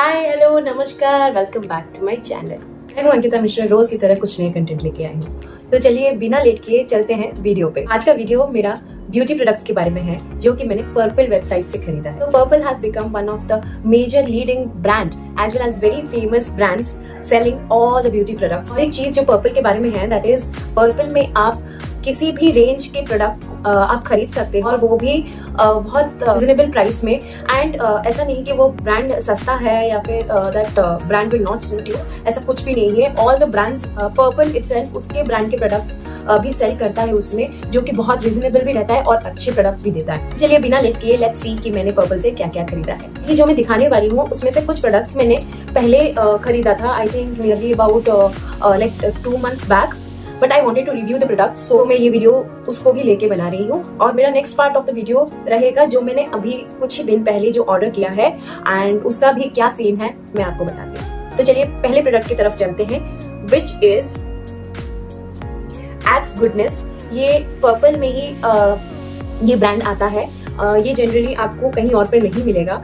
हाय hello नमस्कार, welcome back to my channel. मैं अंकिता मिश्रा, रोज की तरह कुछ नए कंटेंट लेके आई हूँ। तो चलिए बिना लेट किए चलते हैं वीडियो पे। आज का वीडियो मेरा ब्यूटी प्रोडक्ट्स के बारे में है जो कि मैंने पर्पल वेबसाइट से खरीदा है। तो purple has become one of the major leading brand as well as very famous brands selling all the beauty products. एक चीज जो पर्पल के बारे में है दैट इज पर्पल में आप किसी भी रेंज के प्रोडक्ट आप खरीद सकते हैं और वो भी बहुत रिजनेबल प्राइस में। एंड ऐसा नहीं कि वो ब्रांड सस्ता है या फिर that brand will not suit you, ऐसा कुछ भी नहीं है। All the brands purple itself उसके ब्रांड के प्रोडक्ट्स भी सेल करता है उसमें, जो कि बहुत रिजनेबल भी रहता है और अच्छे प्रोडक्ट्स भी देता है। चलिए बिना लेट किए लेट्स सी कि मैंने पर्पल से क्या क्या खरीदा है। ये जो मैं दिखाने वाली हूँ उसमें से कुछ प्रोडक्ट्स मैंने पहले खरीदा था, I think nearly about like 2 months back, but I wanted to review the product, so मैं ये वीडियो उसको भी लेके बना रही हूँ। और मेरा next part of the video रहेगा जो मैंने अभी कुछ ही दिन पहले जो ऑर्डर किया है एंड उसका भी क्या सेम है मैं आपको बताती हूँ। तो चलिए पहले प्रोडक्ट की तरफ चलते हैं विच इज एड्स गुडनेस। ये पर्पल में ही ये ब्रांड आता है, ये जनरली आपको कहीं और पर नहीं मिलेगा।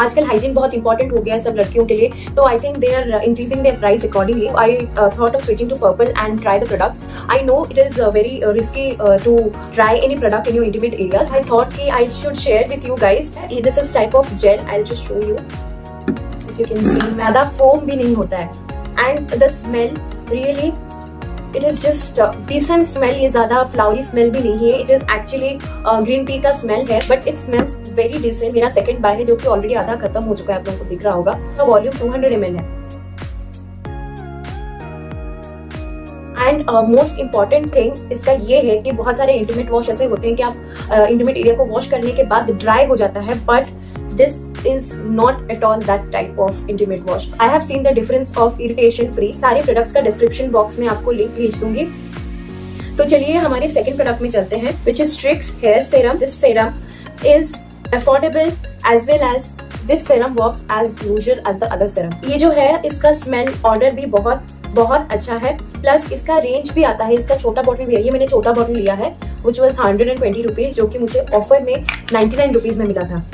आजकल हाइजीन बहुत इंपॉर्टेंट हो गया है सब लड़कियों के लिए, तो I think they are increasing their price accordingly. I thought of switching to purple and try the products. I know it is very risky to try any product in your intimate areas. I thought कि I should share with you guys. This is type of gel, I will just show you if you can see. ज्यादा foam भी नहीं होता है and the smell really it is just decent smell. ये ज्यादा flowery smell भी नहीं है, it is actually green tea का स्मेल है but it smells very decent. मेरा सेकंड बाय है जो कि ऑलरेडी आधा खत्म हो चुका है, आप लोगों को दिख रहा होगा। वॉल्यूम 200 ml है। एंड मोस्ट इम्पॉर्टेंट थिंग इसका ये है कि बहुत सारे इंटीमेट वॉश ऐसे होते हैं कि आप इंटीमेट एरिया को वॉश करने के बाद ड्राई हो जाता है, but this is not at all that type of intimate wash. I have seen the difference of irritation free. सारे products का description box में आपको link भेज दूंगी। तो चलिए हमारे second product में चलते हैं which is Streax hair serum. This serum is affordable as well as this serum works as usual as the other serum. ये जो है इसका smell order भी बहुत अच्छा है, प्लस इसका रेंज भी आता है। इसका छोटा बॉटल भी है, ये मैंने छोटा बॉटल लिया है which was 120 rupees, जो कि मुझे ऑफर में 99 rupees में मिला था,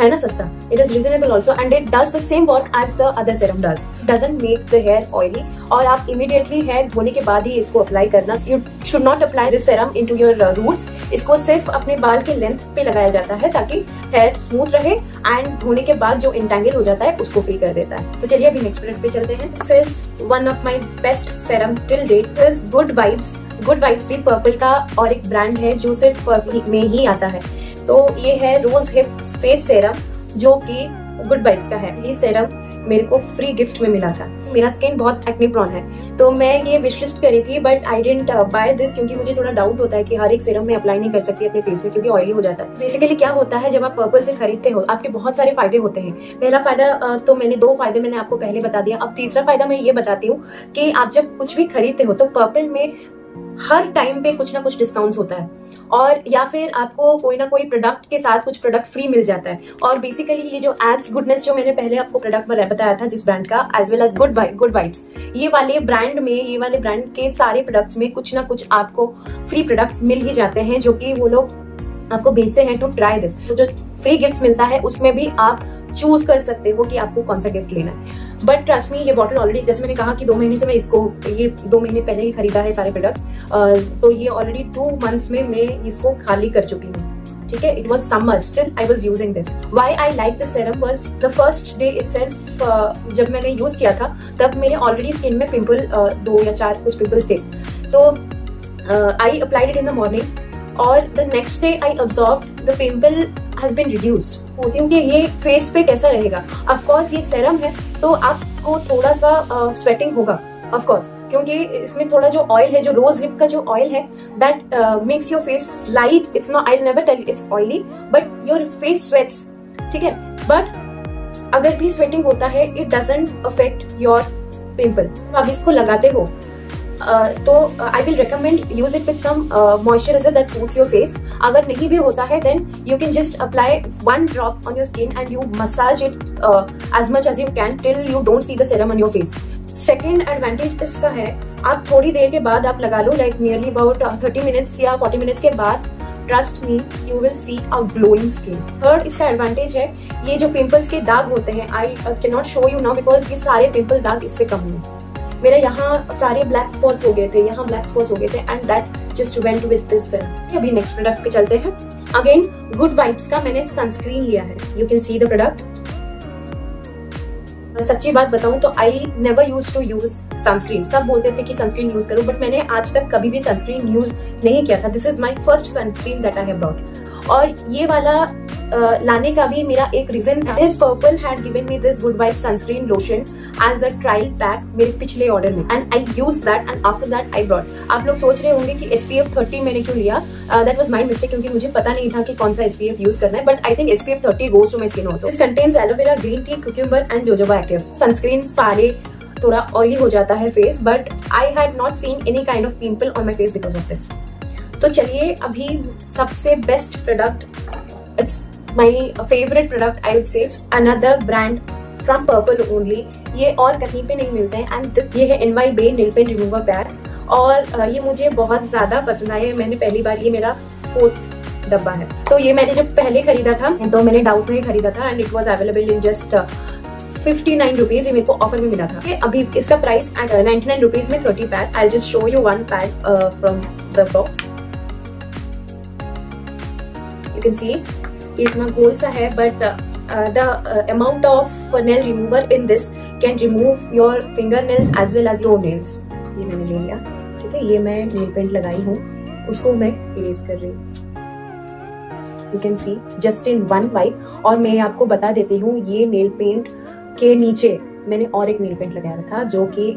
है ना, सस्ता। It is reasonable also and it does the same work as the other serum does. Doesn't make the hair oily और आप इमीडिएटली हेयर धोने के बाद ही इसको अप्लाई करना। You should not apply this serum into your roots. इसको सिर्फ अपने बाल के लेंथ पे लगाया जाता है ताकि हेयर स्मूथ रहे एंड धोने के बाद जो इंटेंगल हो जाता है उसको फ्री कर देता है। तो चलिए अभी नेक्स्ट प्रोडक्ट पे चलते हैं। This is one of my best serum till date, this is good Vibes. Good Vibes भी पर्पल का और एक ब्रांड है जो सिर्फ पर्पल में ही आता है। तो ये है रोज हिप स्पेस सेरम जो कि गुड वाइब्स का है। ये सेरम मेरे को फ्री गिफ्ट में मिला था। मेरा स्किन बहुत एक्ने प्रोन है तो मैं ये विशलिस्ट करी थी but I didn't buy this, क्योंकि मुझे थोड़ा डाउट होता है कि हर एक सेरम मैं अप्लाई नहीं कर सकती अपने फेस में क्योंकि ऑयली हो जाता है। बेसिकली क्या होता है जब आप पर्पल से खरीदते हो आपके बहुत सारे फायदे होते हैं। पहला फायदा तो मैंने 2 फायदे मैंने आपको पहले बता दिया। अब तीसरा फायदा मैं ये बताती हूँ कि आप जब कुछ भी खरीदते हो तो पर्पल में हर टाइम पे कुछ ना कुछ डिस्काउंट्स होता है और या फिर आपको कोई ना कोई प्रोडक्ट के साथ कुछ प्रोडक्ट फ्री मिल जाता है। और बेसिकली ये जो एड्स गुडनेस जो मैंने पहले आपको प्रोडक्ट बताया था जिस ब्रांड का, as well as Good Vibes, ये वाले ब्रांड के सारे प्रोडक्ट्स में कुछ ना कुछ आपको फ्री प्रोडक्ट्स मिल ही जाते हैं जो कि वो लोग आपको भेजते हैं टू ट्राई दिस। जो फ्री गिफ्ट मिलता है उसमें भी आप चूज कर सकते हो कि आपको कौन सा गिफ्ट लेना है। बट ट्रस्ट मी, ये बॉटल ऑलरेडी, जैसे मैंने कहा कि 2 महीने से मैं इसको, ये 2 महीने पहले ही खरीदा है सारे प्रोडक्ट्स, तो ये ऑलरेडी 2 months में मैं इसको खाली कर चुकी हूँ। ठीक है, it was summer still I was using this. Why I like this serum was the first day itself जब मैंने यूज किया था तब मेरे ऑलरेडी स्किन में पिम्पल 2 या 4 कुछ पिम्पल्स थे, तो I applied it in the morning और the next day I observed the pimple has been reduced. होती हूँ कि ये फेस पे कैसा रहेगा। ऑफ कोर्स ये सेरम है तो आपको थोड़ा सा स्वेटिंग होगा ऑफ कोर्स, क्योंकि इसमें थोड़ा जो ऑयल है, जो रोज हिप का जो ऑयल है that makes your face light. It's not, I never tell it's oily but your face sweats, ठीक है, बट अगर भी स्वेटिंग होता है it doesn't affect your pimple. आप इसको लगाते हो तो I will recommend use it with some moisturiser that suits your face. अगर नहीं भी होता है then you can just apply 1 drop on your skin and you massage it as much as you can till you don't see the serum on your face. Second advantage इसका है आप थोड़ी देर के बाद आप लगा लो, लाइक नियरली अबाउट 30 minutes या 40 minutes के बाद trust me you will see a glowing skin. Third इसका एडवांटेज है ये जो पिंपल्स के दाग होते हैं, I can not show you now because ये सारे पिंपल दाग इससे कम हुए। मेरे यहाँ सारे ब्लैक स्पॉट्स हो गए थे, यहाँ ब्लैक स्पॉट्स हो गए थे and that just went with this serum. अभी नेक्स्ट प्रोडक्ट पे चलते हैं। अगेन गुड वाइब्स का मैंने सनस्क्रीन लिया है, you can see the product. सच्ची बात बताऊं तो I never use to use sunscreen. सब बोलते थे कि सनस्क्रीन यूज करो बट मैंने आज तक कभी भी सनस्क्रीन यूज नहीं किया था। This is my first sunscreen that I have brought. और ये वाला लाने का भी मेरा एक रीजन था। This purple had given me this Good Vibes sunscreen lotion as a trial pack मेरे पिछले ऑर्डर में and I use that and after that I brought. आप लोग सोच रहे होंगे कि SPF 30 मैंने क्यों लिया, दैट वाज माय मिस्टेक क्योंकि मुझे पता नहीं था कि कौन सा SPF यूज करना है। But I think SPF 30 goes to my skin also. This contains aloe vera, green tea, cucumber and jojoba actives. Sunscreen सारे थोड़ा ऑयली हो जाता है face but I had not seen any kind of pimple on my face because of this. तो चलिए अभी सबसे best product, it's My favorite product I would say is another brand from Purplle only. ये और कहीं पे नहीं मिलते हैं and this ये है NY Bae nail paint remover pads और ये मुझे बहुत ज़्यादा पसंद आया। मैंने पहली बार, ये मेरा 4th डब्बा है। तो ये मैंने जब पहले खरीदा था तो मैंने डाउट में ही खरीदा था and it was available in just 59 rupees. ये मेरे को ऑफर में मिला था। अभी इसका प्राइस 99 रुपीज में 30 pad. I'll just show you one pad from the box. You can see इतना गोल सा है but the amount of nail remover in this can remove your finger nails as well as your nails. ये मैंने ले लिया, ठीक है। ये मैं नेल पेंट लगाई हूँ, उसको मैं इरेज कर रही हूँ। You can see just in one wipe. और मैं आपको बता देती हूँ, ये नेल पेंट के नीचे मैंने और एक नेल पेंट लगाया था जो कि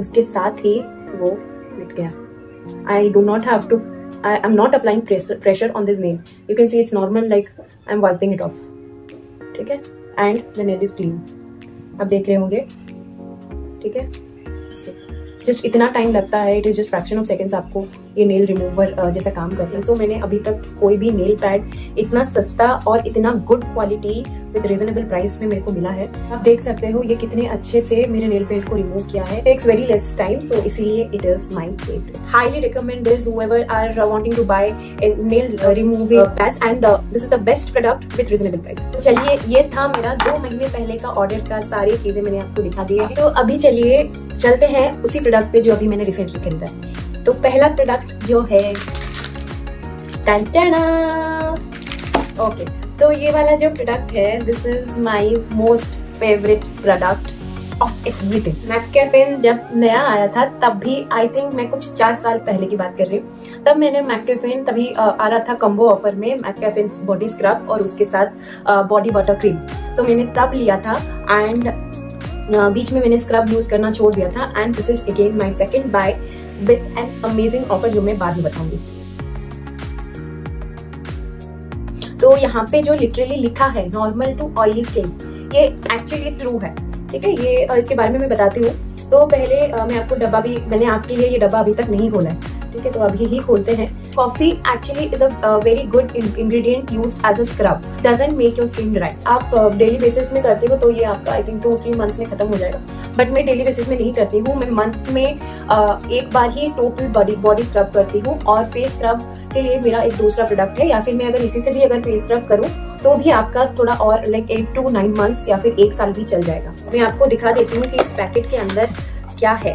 उसके साथ ही वो मिट गया। I do not have to, I am not applying pressure on this nail. You can see it's normal, like I am wiping it off. ठीक है, and the nail is clean. आप देख रहे होंगे, ठीक है। Just इतना टाइम लगता है, it is just fraction of seconds आपको ये nail remover जैसा काम करता है। So मैंने अभी तक कोई भी nail pad इतना सस्ता और इतना good quality with reasonable price में मेरे को मिला है। आप देख सकते हो ये कितने अच्छे से मेरे nail paint को remove किया है। Takes very less time, so इसीलिए it is my favorite. Highly recommend this whoever are wanting to buy nail remover pads and this is the best product with reasonable price. तो चलिए ये था मेरा 2 महीने पहले का ऑर्डर का सारी चीजें मैंने आपको दिखा दी है। तो अभी चलिए चलते हैं उसी प्रोडक्ट पे जो अभी मैंने रिसेंटली खरीदा है। तो पहला प्रोडक्ट जो है टंटना, ओके, तो ये वाला जो प्रोडक्ट है this is my most favourite product of everything. मैककैफेन जब नया आया था तब भी, आई थिंक मैं कुछ 4 साल पहले की बात कर रही हूँ, तब मैंने मैककैफेन, तभी आ रहा था कम्बो ऑफर में मैककैफेन बॉडी स्क्रब और उसके साथ बॉडी वाटर क्रीम, तो मैंने तब लिया था एंड बीच में मैंने स्क्रब यूज करना छोड़ दिया था। And this is again my second buy with an amazing offer जो मैं बाद में बताऊंगी। तो यहाँ पे जो लिटरली लिखा है नॉर्मल टू ऑयली स्किन, ये एक्चुअली ट्रू है, ठीक है। ये इसके बारे में मैं बताती हूँ। तो पहले मैं आपको डब्बा भी, मैंने आपके लिए ये डब्बा अभी तक नहीं खोला है, ठीक है, तो अभी ही खोलते हैं। Coffee actually is a very good ingredient used as a scrub, doesn't make your skin dry. आप डेली बेसिस में करते हो तो ये आपका आई थिंक 2-3 मंथ्स में खत्म हो जाएगा। बट मैं डेली बेसिस में नहीं करती हूँ, मैं मंथ में एक बार ही टोटल बॉडी स्क्रब करती हूँ। और फेस स्क्रब के लिए मेरा एक दूसरा प्रोडक्ट है, या फिर मैं अगर इसी से भी अगर फेस स्क्रब करूँ तो भी आपका थोड़ा और लाइक 8 to 9 मंथ्स या फिर 1 साल भी चल जाएगा। मैं आपको दिखा देती हूँ कि इस पैकेट के अंदर क्या है।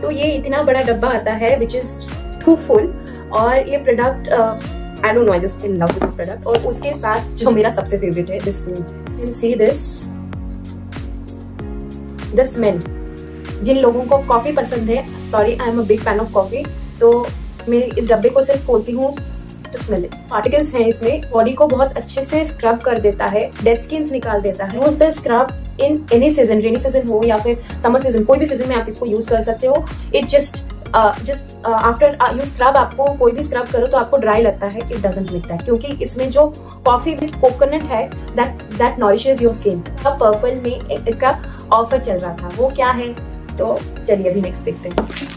तो ये इतना बड़ा डब्बा आता है विच इज टू फुल। और ये product I don't know, I just in love with this product. और उसके साथ जो मेरा सबसे फेवरेट है this food, you see this the smell. जिन लोगों को कॉफी पसंद है, sorry I am a big fan of coffee, तो मैं इस डब्बे को सिर्फ खोलती हूँ तो स्मेल। पार्टिकल्स हैं इसमें, बॉडी को बहुत अच्छे से स्क्रब कर देता है, डेड स्किन्स निकाल देता है। Use the scrub in any season, rainy season हो या फिर समर सीजन, कोई भी सीजन में आप इसको यूज कर सकते हो। It just after you scrub, आपको कोई भी स्क्रब करो तो आपको ड्राई लगता है, इट डजंट लगता है, क्योंकि इसमें जो कॉफी विद कोकोनट है दैट नॉरिशेज योर स्किन। अब पर्पल में इसका ऑफर चल रहा था, वो क्या है तो चलिए अभी नेक्स्ट देखते हैं।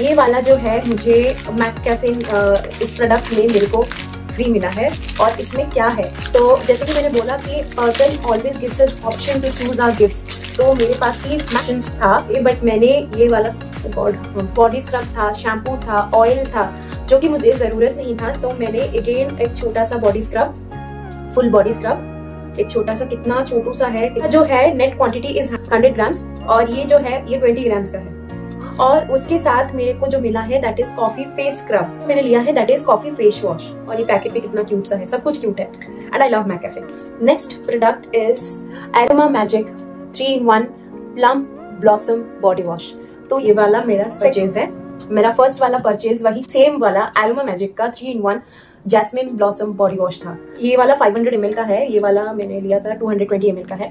ये वाला जो है मुझे मैककैफेन, इस प्रोडक्ट में मेरे को फ्री मिला है। और इसमें क्या है, तो जैसे कि मैंने बोला कि purple always gives us option to choose our gifts, तो मेरे पास भी मैक्स था बट मैंने ये वाला बॉडी स्क्रब था, शैम्पू था, ऑयल था, जो कि मुझे ज़रूरत नहीं था। तो मैंने अगेन एक छोटा सा body scrub, full body scrub, एक छोटा सा, कितना छोटू सा है, जो है नेट क्वांटिटी इज 100 ग्राम्स और ये जो है ये 20 ग्राम्स का है। और उसके साथ मेरे को जो मिला है that is coffee face scrub, मैंने लिया है that is coffee face wash. और ये पैकेट भी कितना क्यूट सा है, सब कुछ क्यूट है and I love मैकैफे। Next product is aroma Magic 3-in-1 plum blossom body wash. तो ये वाला मेरा परचेज है, मेरा फर्स्ट वाला परचेज वही सेम वाला एरोमा मैजिक का 3-in-1 jasmine blossom body wash था। ये वाला 500 ml का है, ये वाला मैंने लिया था 220 ml का है।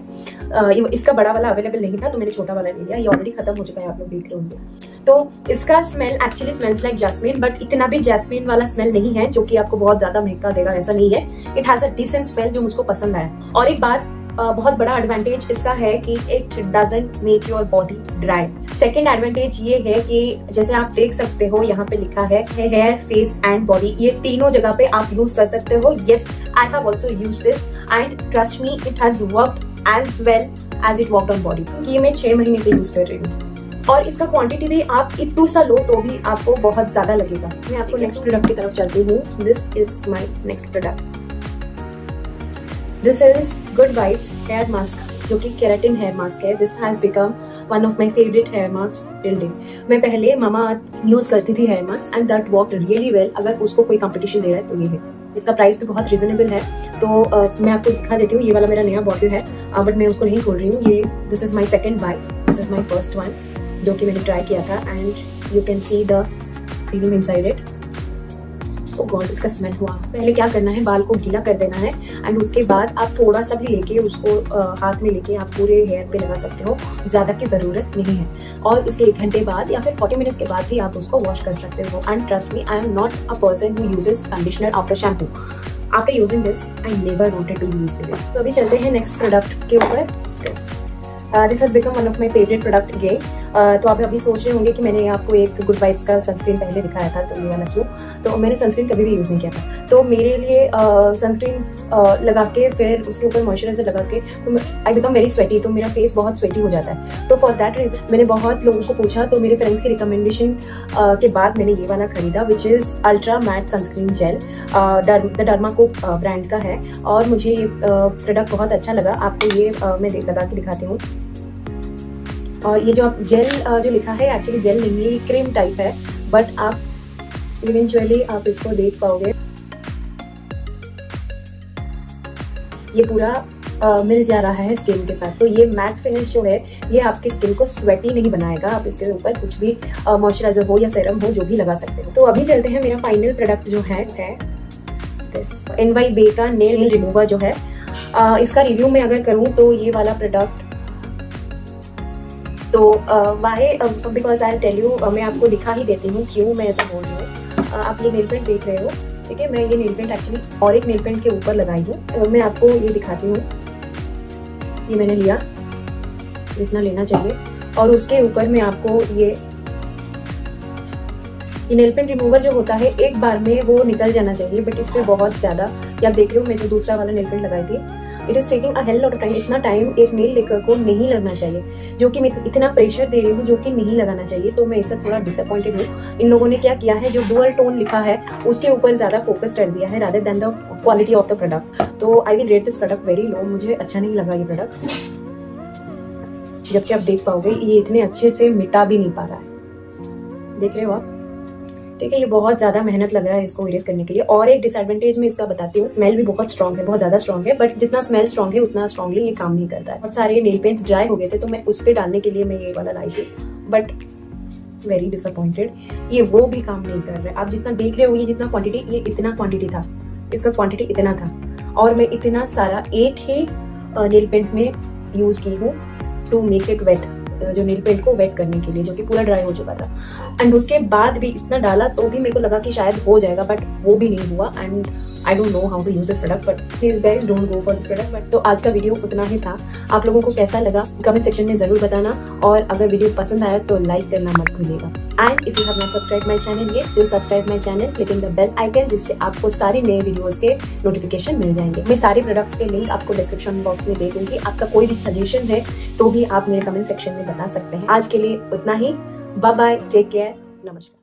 इसका बड़ा वाला अवेलेबल नहीं था तो मैंने छोटा वाला ले लिया। ये ऑलरेडी खत्म हो चुका है, आप लोग देख रहे होंगे। तो इसका smell actually smells like jasmine, but इतना भी जैस्मिन वाला स्मेल नहीं है जो कि आपको बहुत ज्यादा महका देगा, ऐसा नहीं है। It has a decent smell जो मुझको पसंद आया। और एक बात, बहुत बड़ा एडवांटेज इसका है कि it doesn't make your body dry. Second advantage ये है कि जैसे आप देख सकते हो यहाँ पे लिखा है हेयर, फेस एंड बॉडी, ये तीनों जगह पे आप यूज कर सकते हो। Yes, I have also use this and trust me it has worked as well as it worked on body. ये मैं 6 महीने से यूज कर रही हूँ और इसका क्वांटिटी भी आप इतना सा लो तो भी आपको बहुत ज्यादा लगेगा। मैं आपको नेक्स्ट प्रोडक्ट की तरफ चलती हूँ। This is my next product, this is good vibes hair mask, जो कि केराटिन हेयर मास्क है। This has become one of my favourite hair mask till date. मैं पहले मामा यूज करती थी hair mask and that worked really well. अगर उसको कोई कंपटीशन दे रहा है तो ये है। इसका प्राइस भी बहुत रिजनेबल है। तो मैं आपको दिखा देती हूँ, ये वाला मेरा नया बॉटल है बट मैं उसको नहीं खोल रही हूँ। ये this is my second buy, this is my first one जो कि मैंने ट्राई किया था and you can see the cream inside it. Oh god, इसका स्मेल हुआ। पहले क्या करना है, बाल को गीला कर देना है एंड उसके बाद आप थोड़ा सा भी लेके उसको हाथ में लेके आप पूरे हेयर पे लगा सकते हो, ज़्यादा की ज़रूरत नहीं है। और उसके 1 घंटे बाद या फिर 40 मिनट्स के बाद भी आप उसको वॉश कर सकते हो। And trust me, I am not a person who uses conditioner after shampoo. After using this I never wanted to use this. तो अभी चलते हैं नेक्स्ट प्रोडक्ट के ऊपर। This has become one of my favourite product ये। तो आप अभी सोच रहे होंगे कि मैंने आपको एक गुड वाइब्स का सनस्क्रीन पहले दिखाया था तो ये वाला क्यों। तो मैंने सनस्क्रीन कभी भी यूज़ नहीं किया था। तो मेरे लिए सनस्क्रीन लगा के फिर उसके ऊपर मॉइस्चराइजर लगा के तो आई बिकम वेरी स्वेटी, तो मेरा फेस बहुत स्वेटी हो जाता है। तो फॉर दैट रीजन मैंने बहुत लोगों को पूछा, तो मेरे फ्रेंड्स की रिकमेंडेशन के बाद मैंने ये वाला खरीदा which is ultra matte sunscreen gel. The Derma Co brand का है और मुझे ये प्रोडक्ट बहुत अच्छा लगा। आपको ये मैं लगा के दिखाती हूँ। और ये जो आप जेल जो लिखा है एक्चुअली जेल नहीं है, ये क्रीम टाइप है बट आप इवेंचुअली आप इसको देख पाओगे। ये पूरा मिल जा रहा है स्किन के साथ। तो ये मैट फिनिश जो है ये आपकी स्किन को स्वेटी नहीं बनाएगा। आप इसके ऊपर कुछ भी मॉइस्चराइजर हो या सीरम हो जो भी लगा सकते हो। तो अभी चलते हैं, मेरा फाइनल प्रोडक्ट जो है NY Bae का नेल रिमूवर जो है। इसका रिव्यू मैं अगर करूँ तो ये वाला प्रोडक्ट तो why, because I tell you, मैं आपको दिखा ही देती हूँ क्यों मैं ऐसा बोल रही हूँ। आप ये नेल पेंट देख रहे हो, ठीक है। मैं ये नेल पेंट एक्चुअली और एक नेल पेंट के ऊपर लगाई हूँ। मैं आपको ये दिखाती हूँ, ये मैंने लिया, इतना लेना चाहिए। और उसके ऊपर मैं आपको ये नेल पेंट रिमूवर जो होता है एक बार में वो निकल जाना चाहिए, बट इस पर बहुत ज़्यादा, या आप देख रहे हो मैं जो दूसरा वाला नेल पेंट लगाई थी, it is taking a hell lot of time. इतना टाइम एक नेल लेकर को नहीं लगना चाहिए, जो कि मैं इतना प्रेशर दे रही हूँ जो कि नहीं लगाना चाहिए। तो मैं इससे थोड़ा डिसअपॉइंटेड हूँ। इन लोगों ने क्या किया है, जो डुअल टोन लिखा है उसके ऊपर ज़्यादा फोकस कर दिया है rather than the quality of the product. तो I will rate this product very low. मुझे अच्छा नहीं लगा ये प्रोडक्ट, जबकि आप देख पाओगे ये इतने अच्छे से मिटा भी नहीं पा रहा है, देख रहे हो आप, ठीक है। ये बहुत ज़्यादा मेहनत लग रहा है इसको इरेज करने के लिए। और एक डिसएडवांटेज मैं इसका बताती हूँ, स्मेल भी बहुत स्ट्रॉन्ग है, बहुत ज़्यादा स्ट्रॉन्ग है, बट जितना स्मेल स्ट्रॉन्ग है उतना स्ट्रॉन्गली ये काम नहीं करता है। बहुत सारे नेल पेंट्स ड्राई हो गए थे तो मैं उस पर डालने के लिए मैं ये वाला लाई थी, बट वेरी डिसअपॉइंटेड, ये वो भी काम नहीं कर रहा है। आप जितना देख रहे हो, ये जितना क्वान्टिटी, ये इतना क्वान्टिटी था, इसका क्वान्टिटी इतना था और मैं इतना सारा एक ही नेल पेंट में यूज़ की हूँ टू मेक इट वेट, जो नेल पेंट को वेट करने के लिए, जो कि पूरा ड्राई हो चुका था। एंड उसके बाद भी इतना डाला तो भी मेरे को लगा कि शायद हो जाएगा, बट वो भी नहीं हुआ। And I don't know how to use this product, but please guys don't go for this product. But तो आज का वीडियो उतना ही था। आप लोगों को कैसा लगा कमेंट सेक्शन में ज़रूर बताना, और अगर वीडियो पसंद आया तो लाइक करना मत भूलिएगा। And if you have not subscribe my channel yet, do subscribe my channel clicking the bell icon, जिससे आपको सारे नए वीडियोज़ के नोटिफिकेशन मिल जाएंगे। मैं सारे प्रोडक्ट्स के लिंक आपको डिस्क्रिप्शन बॉक्स में दे दूँगी। आपका कोई भी सजेशन है तो भी आप मेरे कमेंट सेक्शन में बता सकते हैं। आज के लिए उतना ही, बाय बाय, टेक केयर, नमस्कार।